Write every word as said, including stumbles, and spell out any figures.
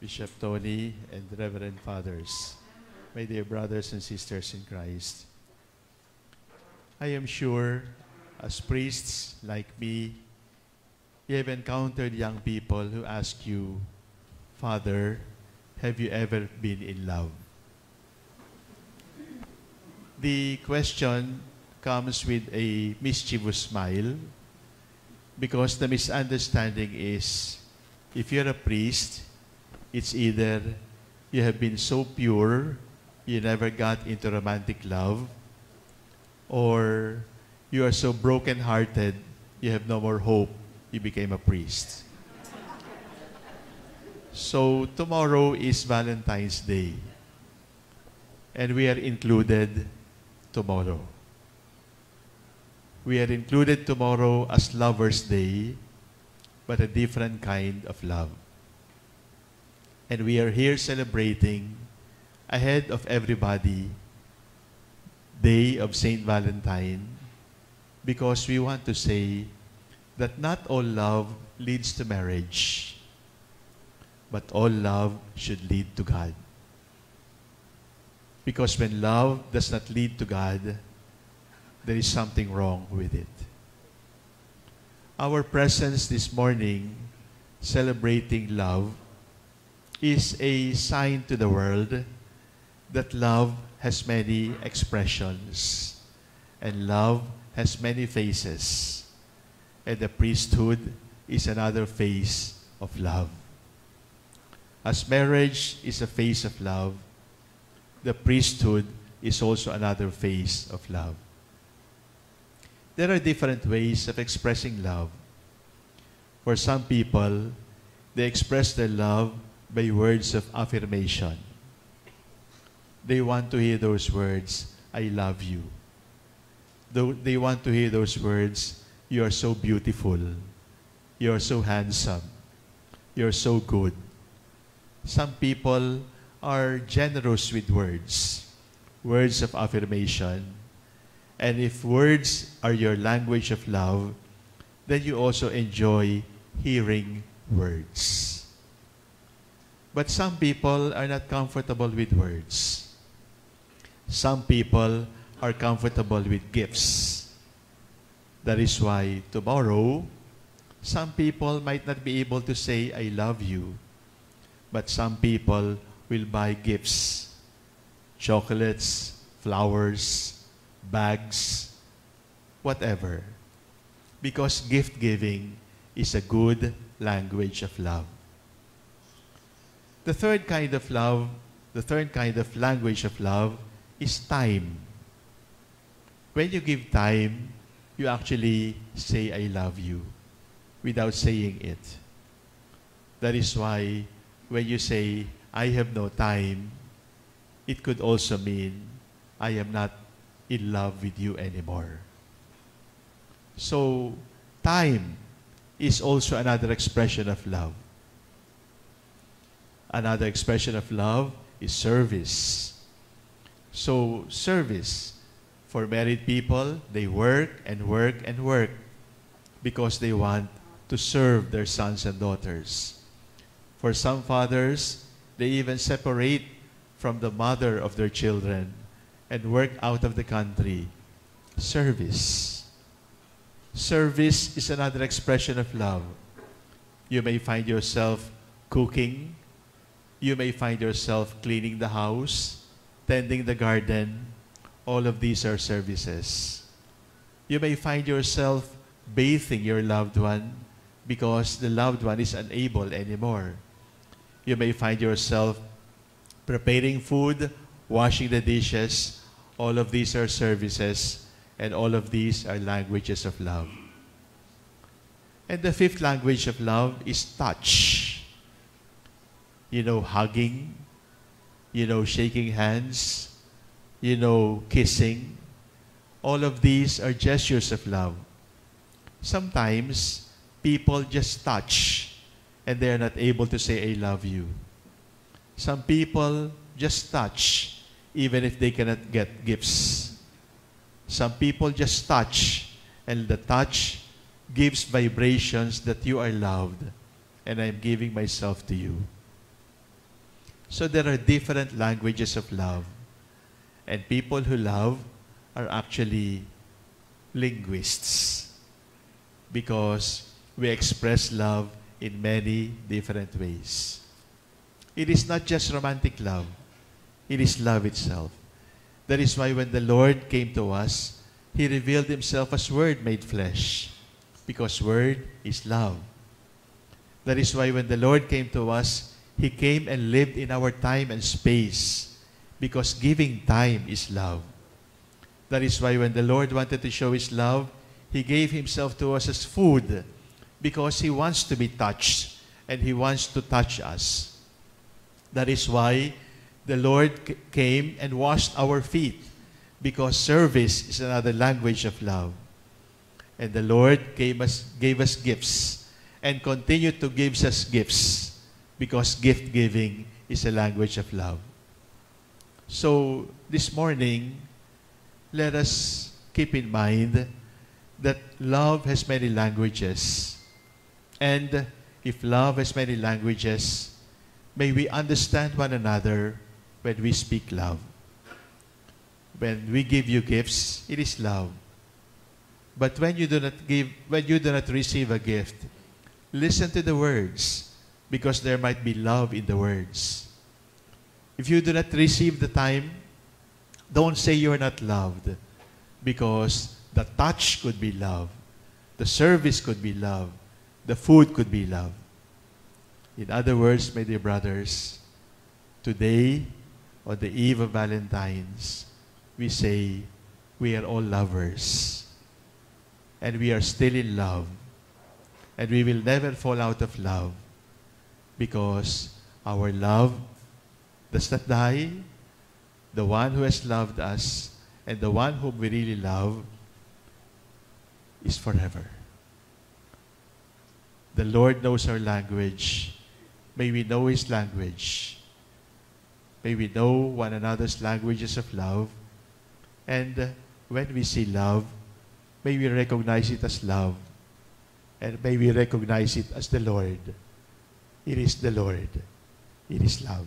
Bishop Tony, and Reverend Fathers, my dear brothers and sisters in Christ. I am sure, as priests like me, you have encountered young people who ask you, Father, have you ever been in love? The question comes with a mischievous smile because the misunderstanding is, if you're a priest, it's either you have been so pure, you never got into romantic love, or you are so broken-hearted, you have no more hope, you became a priest. So tomorrow is Valentine's Day, and we are included tomorrow. We are included tomorrow as Lover's Day, but a different kind of love. And we are here celebrating, ahead of everybody, Day of Saint Valentine, because we want to say that not all love leads to marriage, but all love should lead to God. Because when love does not lead to God, there is something wrong with it. Our presence this morning, celebrating love, is a sign to the world that love has many expressions and love has many faces, and the priesthood is another face of love. As marriage is a face of love, the priesthood is also another face of love. There are different ways of expressing love. For some people, they express their love by words of affirmation. They want to hear those words, I love you. They want to hear those words, you are so beautiful, you are so handsome, you are so good. Some people are generous with words, words of affirmation. And if words are your language of love, then you also enjoy hearing words. But some people are not comfortable with words. Some people are comfortable with gifts. That is why tomorrow, some people might not be able to say, I love you. But some people will buy gifts, chocolates, flowers, bags, whatever. Because gift-giving is a good language of love. The third kind of love, the third kind of language of love is time. When you give time, you actually say, I love you, without saying it. That is why when you say, I have no time, it could also mean, I am not in love with you anymore. So, time is also another expression of love. Another expression of love is service. So service, for married people, they work and work and work because they want to serve their sons and daughters. For some fathers, they even separate from the mother of their children and work out of the country. Service. Service is another expression of love. You may find yourself cooking. You may find yourself cleaning the house, tending the garden. All of these are services. You may find yourself bathing your loved one because the loved one is unable anymore. You may find yourself preparing food, washing the dishes. All of these are services, and all of these are languages of love. And the fifth language of love is touch. You know, hugging, you know, shaking hands, you know, kissing. All of these are gestures of love. Sometimes people just touch and they are not able to say, I love you. Some people just touch even if they cannot get gifts. Some people just touch, and the touch gives vibrations that you are loved and I am giving myself to you. So there are different languages of love. And people who love are actually linguists, because we express love in many different ways. It is not just romantic love. It is love itself. That is why when the Lord came to us, He revealed Himself as Word made flesh, because Word is love. That is why when the Lord came to us, He came and lived in our time and space, because giving time is love. That is why when the Lord wanted to show His love, He gave Himself to us as food, because He wants to be touched, and He wants to touch us. That is why the Lord came and washed our feet, because service is another language of love. And the Lord gave us, gave us gifts, and continued to give us gifts, because gift-giving is a language of love. So this morning, let us keep in mind that love has many languages. And if love has many languages, may we understand one another when we speak love. When we give you gifts, it is love. But when you do not give, when you do not receive a gift, listen to the words, because there might be love in the words. If you do not receive the time, don't say you are not loved, because the touch could be love. The service could be love. The food could be love. In other words, my dear brothers, today, on the eve of Valentine's, we say we are all lovers. And we are still in love. And we will never fall out of love, because our love does not die. The one who has loved us and the one whom we really love is forever. The Lord knows our language. May we know His language. May we know one another's languages of love. And when we see love, may we recognize it as love. And may we recognize it as the Lord. It is the Lord. It is love.